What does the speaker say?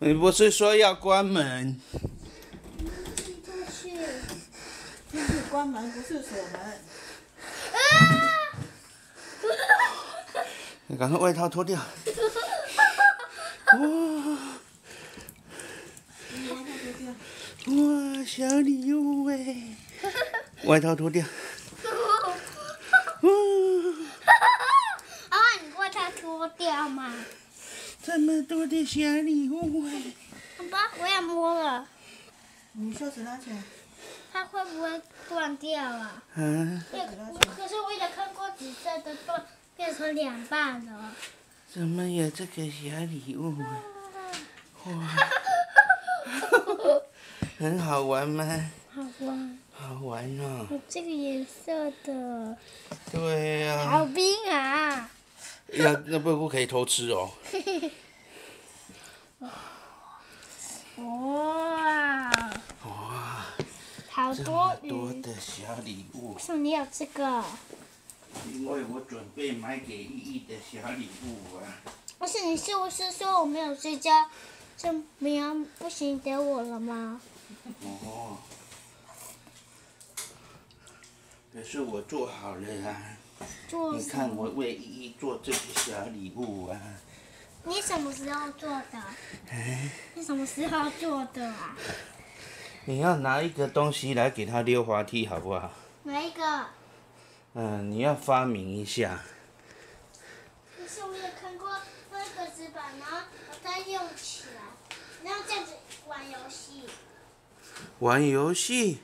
你不是说要关门？就是关门，不是锁门。你赶快外套脱掉。哇，小礼物哎！外套脱掉。哇！啊，你外套脱掉嘛？这么多的小礼物哎！好吧，我也摸了。你袖子拉起来。它会不会断掉啊？嗯。可是我也看过紫色的断，变成两半了。怎么有这个小礼物？哇！很好玩吗？好玩。好玩哦。有这个颜色的。对呀、啊。好冰啊！那不可以偷吃哦。哇！哇！好多鱼。多的小礼物。为什么你有这个？因为我准备买给依依的小礼物啊。而且你是不是说我没有睡觉，就没有不行给我了吗？哦，可是我做好了啊！你看我为依依做这个小礼物啊！你什么时候做的？哎，你什么时候做的啊？你要拿一个东西来给他溜滑梯，好不好？哪一个？嗯，你要发明一下。可是我也看过那个纸板，然后把它用起来，然后这样子玩游戏。玩游戏。